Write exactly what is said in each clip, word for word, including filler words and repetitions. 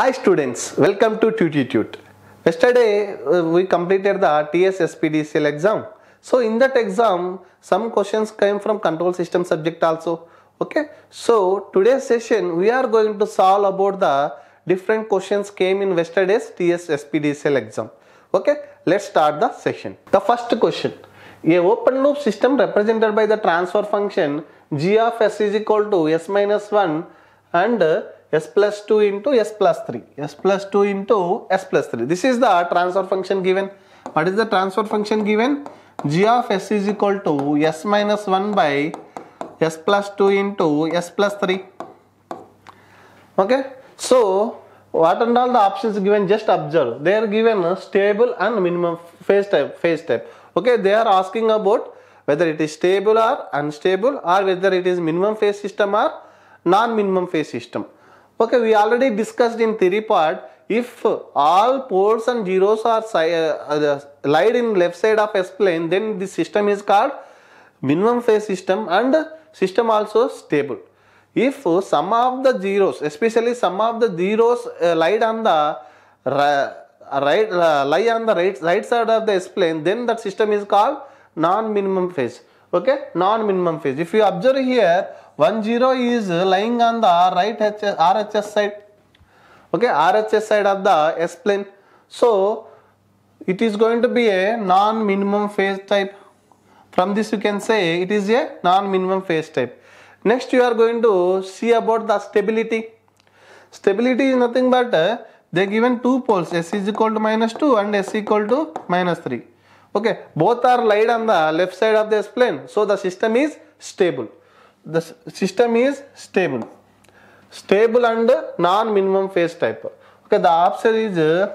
Hi students, welcome to Tuteetute. Yesterday uh, we completed the T S S P D C L exam. So in that exam some questions came from control system subject also. Okay. So today's session we are going to solve about the different questions came in yesterday's T S S P D C L exam. Okay. Let's start the session. The first question. A open loop system represented by the transfer function g of s is equal to s minus one and uh, s plus two into s plus three. S plus two into s plus three. This is the transfer function given. What is the transfer function given? G of s is equal to s minus one by s plus two into s plus three. Okay. So, what and all the options given? Just observe. They are given stable and minimum phase type. Phase type. Okay. They are asking about whether it is stable or unstable, or whether it is minimum phase system or non-minimum phase system. Okay, we already discussed in theory part, if all poles and zeros are lied in left side of S-plane, then this system is called minimum phase system and system also stable. If some of the zeros, especially some of the zeros lied on the right, lie on the right, right side of the S-plane, then that system is called non-minimum phase. Okay, non-minimum phase. If you observe here, one zero is lying on the right R H S side. Okay, R H S side of the S-plane. So, it is going to be a non-minimum phase type. From this you can say it is a non-minimum phase type. Next you are going to see about the stability. Stability is nothing but uh, they given two poles, S is equal to minus two and S equal to minus three. Okay, both are laid on the left side of the S-plane. So the system is stable. The system is stable. Stable and non-minimum phase type. Okay, the option is uh,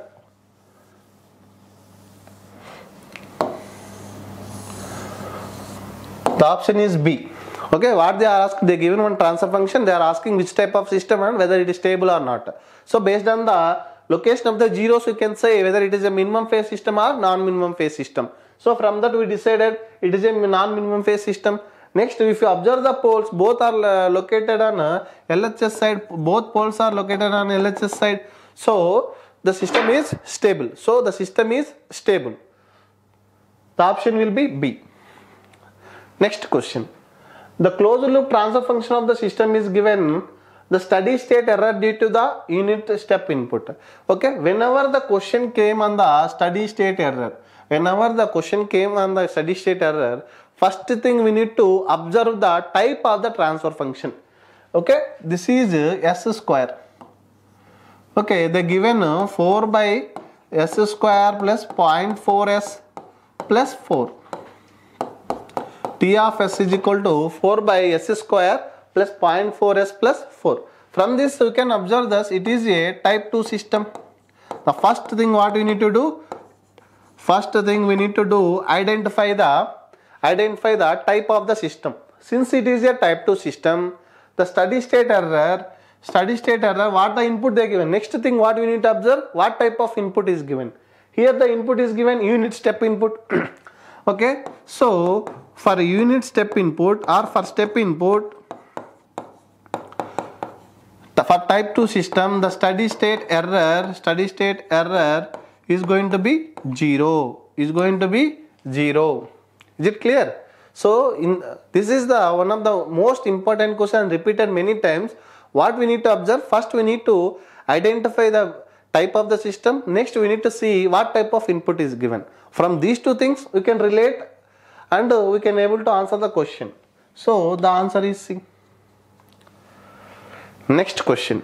the option is B. Okay, what they are asked, they given one transfer function. They are asking which type of system and whether it is stable or not. So based on the location of the zeros, you can say whether it is a minimum phase system or non-minimum phase system. So from that we decided it is a non-minimum phase system. Next, if you observe the poles, both are located on L H S side. Both poles are located on L H S side. So the system is stable. So the system is stable. The option will be B. Next question. The closed loop transfer function of the system is given. The steady state error due to the unit step input. Okay, whenever the question came on the steady state error, whenever the question came on the steady state error, first thing we need to observe the type of the transfer function. Okay, this is S square. Okay, they given four by S square plus zero point four S plus four. T of S is equal to four by S square plus zero point four S plus four. From this you can observe this, it is a type two system. The first thing what we need to do, first thing we need to do, identify the, identify the type of the system. Since it is a type two system, the steady state error, steady state error, what the input they given. Next thing what we need to observe, what type of input is given. Here the input is given unit step input. Okay, so for unit step input or for step input, for type two system, the steady state error, steady state error is going to be zero. Is going to be zero. Is it clear? So in this is the one of the most important question repeated many times. What we need to observe, first we need to identify the type of the system. Next we need to see what type of input is given. From these two things we can relate and we can able to answer the question. So the answer is C. Next question.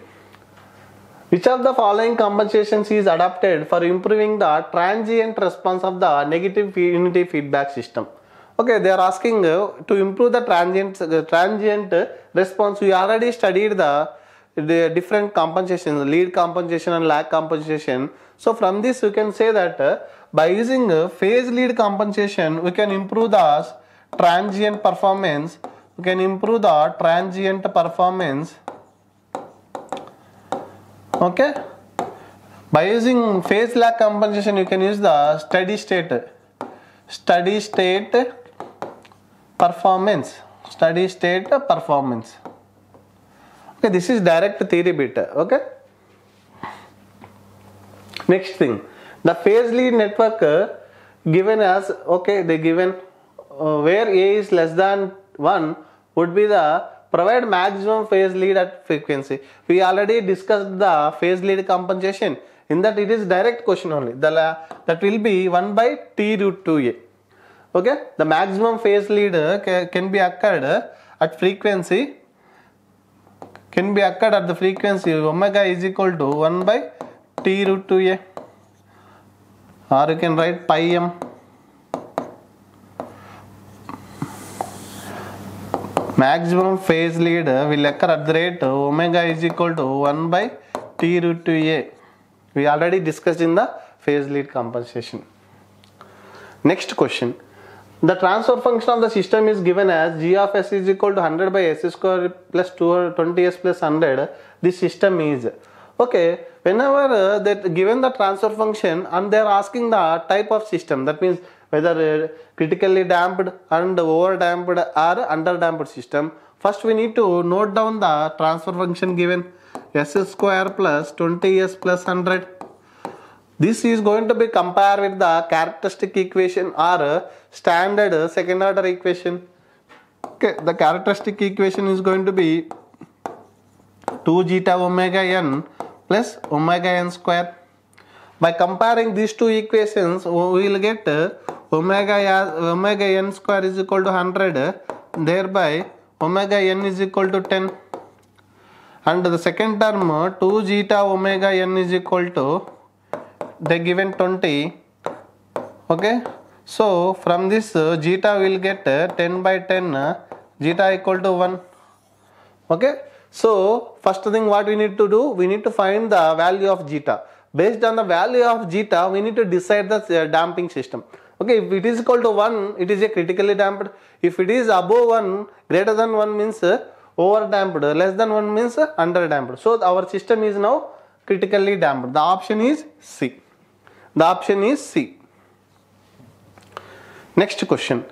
Which of the following compensations is adopted for improving the transient response of the negative unity feedback system? Okay, they are asking to improve the transient, the transient response. We already studied the, the different compensations, lead compensation and lag compensation. So from this you can say that by using phase lead compensation, we can improve the transient performance. We can improve the transient performance. Okay, by using phase lag compensation, you can use the steady state, steady state performance, steady state performance. Okay, this is direct theory bit. Okay, Next thing, the phase lead network uh, given as, okay, they given uh, where A is less than one would be the provide maximum phase lead at frequency. We already discussed the phase lead compensation. In that it is direct question only. The, uh, that will be one by T root two A. Okay, the maximum phase lead uh, can be occurred uh, at frequency. Can be occurred at the frequency omega is equal to one by T root two A. Or you can write pi m. Maximum phase lead will occur at the rate omega is equal to one by T root two A. We already discussed in the phase lead compensation. Next question. The transfer function of the system is given as g of s is equal to one hundred by s square plus twenty s plus one hundred. This system is. Okay, whenever they given the transfer function and they are asking the type of system, that means whether critically damped and over damped or under damped system, first we need to note down the transfer function given s square plus twenty s plus one hundred. This is going to be compared with the characteristic equation or standard second order equation. Okay, the characteristic equation is going to be two zeta omega n plus omega n square. By comparing these two equations, we will get omega, omega n square is equal to one hundred, thereby omega n is equal to ten. And the second term, two zeta omega n is equal to, they given twenty. Okay, so from this zeta we will get ten by ten, zeta equal to one. Okay. So, first thing what we need to do, we need to find the value of zeta. Based on the value of zeta, we need to decide the damping system. Okay, if it is equal to one, it is a critically damped. If it is above one, greater than one means over damped, less than one means under damped. So, our system is now critically damped. The option is C. The option is C. Next question.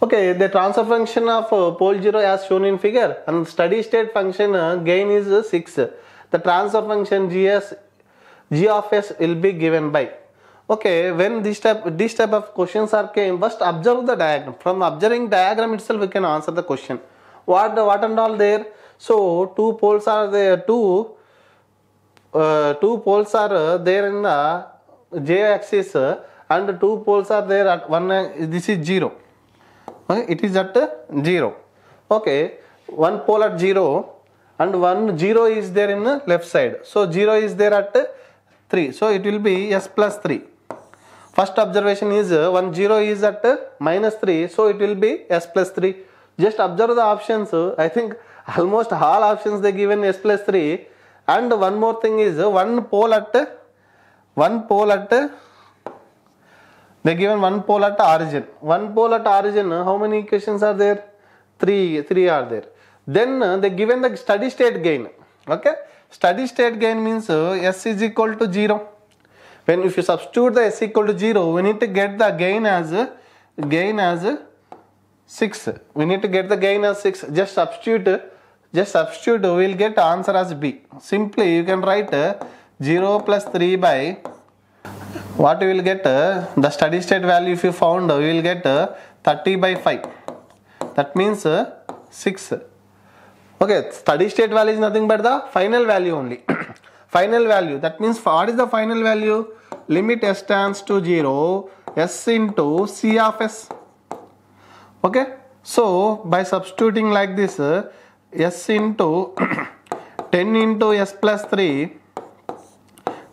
Okay, the transfer function of uh, pole zero as shown in figure, and steady state function uh, gain is uh, six. The transfer function Gs, G of S will be given by. Okay, when this type, this type of questions are came, first observe the diagram. From observing diagram itself, we can answer the question. What, what and all there? So, two poles are there, two, uh, two poles are uh, there in the J axis uh, and two poles are there at one, uh, this is zero. Okay, it is at zero. Okay, one pole at zero and one zero is there in the left side. So zero is there at three. So it will be s plus three. First observation is one zero is at minus three. So it will be s plus three. Just observe the options. I think almost all options they given s plus three. And one more thing is one pole at one pole at they given one pole at origin. One pole at origin, how many equations are there? Three, three are there. Then they given the steady state gain. Okay, steady state gain means S is equal to zero. When if you substitute the S equal to zero, we need to get the gain as gain as six. We need to get the gain as six. Just substitute, just substitute. We will get answer as B. Simply you can write zero plus three by. What you will get, uh, the steady state value if you found, uh, you will get uh, thirty by five. That means uh, six. Okay, steady state value is nothing but the final value only. Final value, that means what is the final value? Limit s tends to zero, s into c of s. Okay, so by substituting like this, uh, s into ten into s plus three.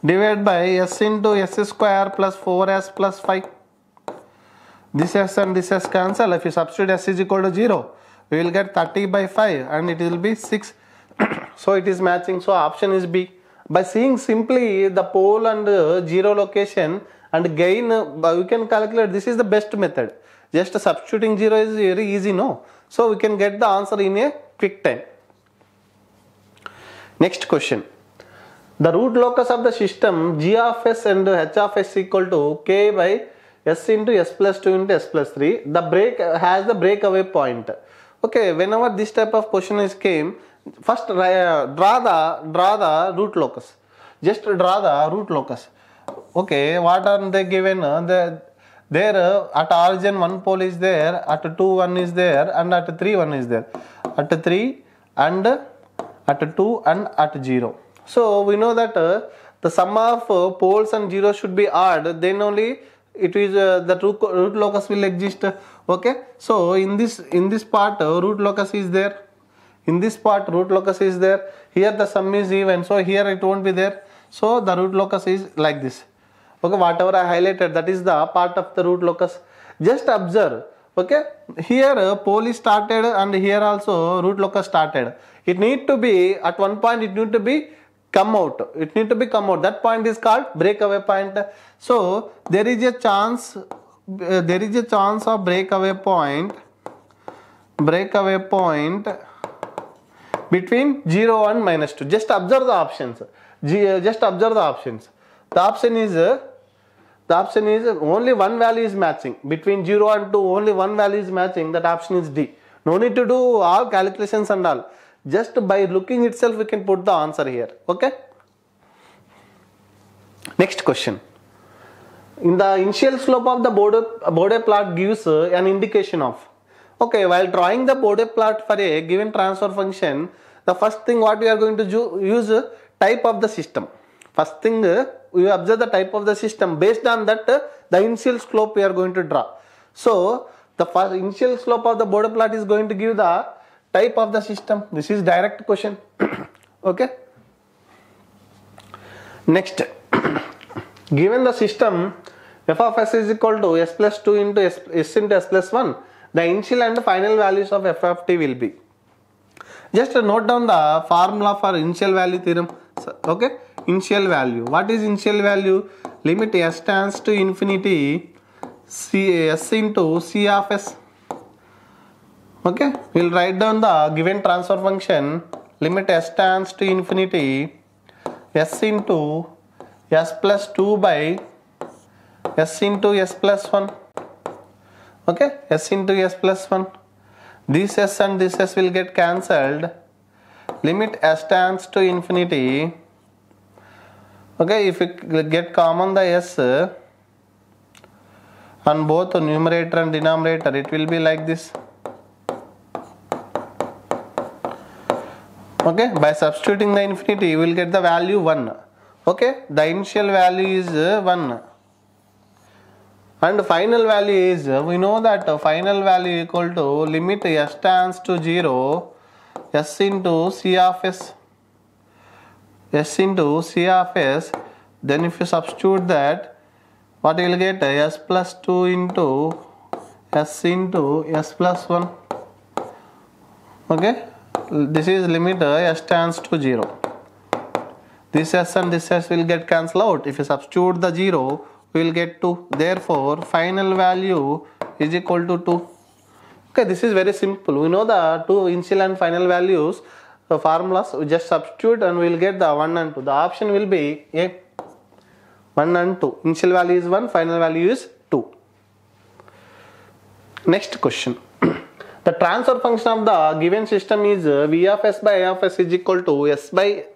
Divide by s into s square plus four s plus five. This s and this s cancel. If you substitute s is equal to zero, we will get thirty by five and it will be six. So it is matching. So option is B. By seeing simply the pole and uh, zero location and gain, uh, we can calculate. This is the best method. Just substituting zero is very easy, no? So we can get the answer in a quick time. Next question. The root locus of the system g of s and h of s equal to k by s into s plus two into s plus three. The break has the breakaway point. Okay, whenever this type of question is came, first draw the draw the root locus. Just draw the root locus. Okay, what are they given? The, there at origin one pole is there, at two one is there, and at three one is there, at three and at two and at zero. So we know that uh, the sum of uh, poles and zero should be odd, then only it is uh, the root, root locus will exist. Okay, so in this in this part uh, root locus is there, in this part root locus is there, here the sum is even, so here it won't be there, so the root locus is like this. Okay, whatever I highlighted, that is the part of the root locus. Just observe, okay, here uh, pole is started and here also root locus started. It need to be, at one point it need to be come out, it need to be come out, that point is called breakaway point. So there is a chance, uh, there is a chance of breakaway point, breakaway point between zero and minus two. Just observe the options, just observe the options. The option is, the option is only one value is matching, between zero and two only one value is matching, that option is D. No need to do all calculations and all, just by looking itself we can put the answer here. Okay, next question. In the initial slope of the Bode plot gives an indication of, okay, while drawing the Bode plot for a given transfer function, the first thing what we are going to do, use type of the system. First thing, we observe the type of the system. Based on that, the initial slope we are going to draw. So, the first initial slope of the Bode plot is going to give the type of the system. This is direct question. Okay. Next, given the system f of s is equal to s plus two into s, s into s plus one, the initial and the final values of f of t will be. Just note down the formula for initial value theorem. Okay. Initial value. What is initial value? Limit s tends to infinity c s into c of s. Okay, we will write down the given transfer function. Limit s tends to infinity s into s plus two by s into s plus one. Okay, s into s plus one. This s and this s will get cancelled. Limit s tends to infinity. Okay, if you get common the s on both numerator and denominator, it will be like this. Okay, by substituting the infinity, you will get the value one. Okay, the initial value is one. And final value is, we know that final value equal to limit s tends to zero, s into c of s. S into c of s, then if you substitute that, what you will get? S plus two into s into s plus one. Okay, this is limit s tends to zero. This s and this s will get cancelled out. If you substitute the zero, we will get two. Therefore, final value is equal to two. Okay, this is very simple. We know the two initial and final values. So formulas, we just substitute and we will get the one and two. The option will be A, one and two. Initial value is one, final value is two. Next question. The transfer function of the given system is V of s by A of s is equal to s by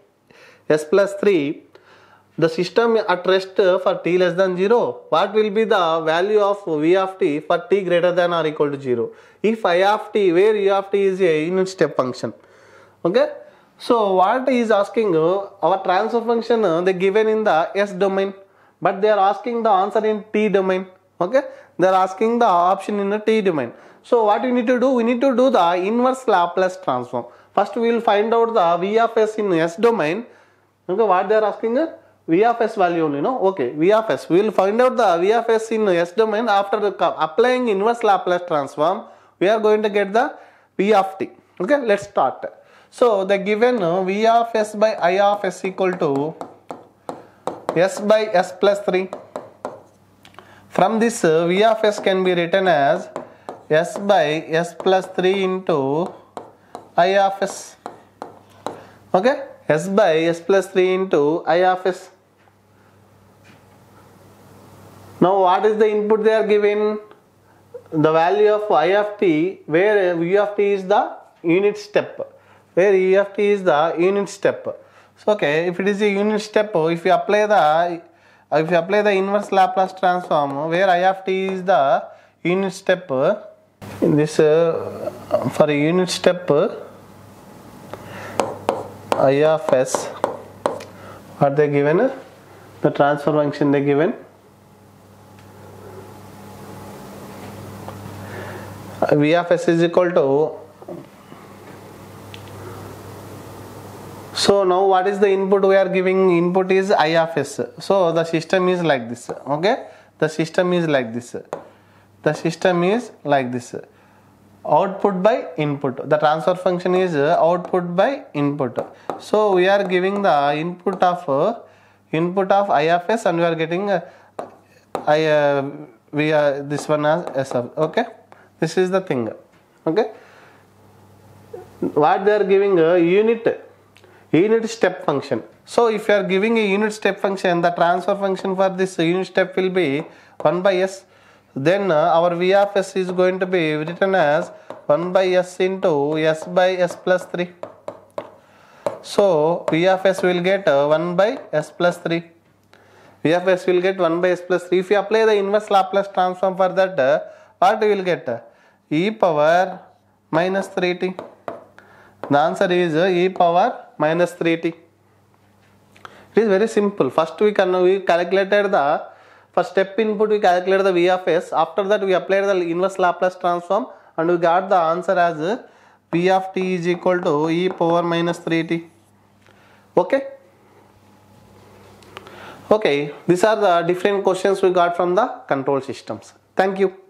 s plus three. The system at rest for t less than zero. What will be the value of V of t for t greater than or equal to zero? If I of t, where U of t is a unit step function. Okay, so what is asking, uh, our transfer function uh, they given in the s domain, but they are asking the answer in t domain. Okay, they are asking the option in the t domain. So what we need to do, we need to do the inverse Laplace transform. First we will find out the v of s in s domain. Okay, what they are asking, uh, v of s value only, no? Okay, v of s, we will find out the v of s in s domain. After the, applying inverse Laplace transform, we are going to get the v of t. Okay, let's start. So, the given v of s by I of s equal to s by s plus three. From this, v of s can be written as s by s plus three into I of s. Okay? s by s plus three into I of s. Now, what is the input they are given? The value of I of t, where v of t is the unit step. Where E of t is the unit step. So okay, if it is a unit step, if you apply the If you apply the inverse Laplace transform, where I of t is the unit step, in this uh, for unit step I of s, what they given? The transfer function they given. V of s is equal to, so now what is the input we are giving? Input is I of s. So the system is like this. Okay, the system is like this. The system is like this. Output by input. The transfer function is output by input. So we are giving the input of input of I of s, and we are getting uh, I uh, we are this one as s of. Okay. This is the thing. Okay. What they are giving a unit, unit step function. So if you are giving a unit step function, the transfer function for this unit step will be one by s. Then our v of s is going to be written as one by s into s by s plus three. So v of s will get one by s plus three. V of s will get one by s plus three. If you apply the inverse Laplace transform for that, what you will get? E power minus three t. The answer is e power minus three t. It is very simple. First we can we calculated the first step input, we calculated the v of s. After that we applied the inverse Laplace transform and we got the answer as v of t is equal to e power minus three t. Okay. Okay. These are the different questions we got from the control systems. Thank you.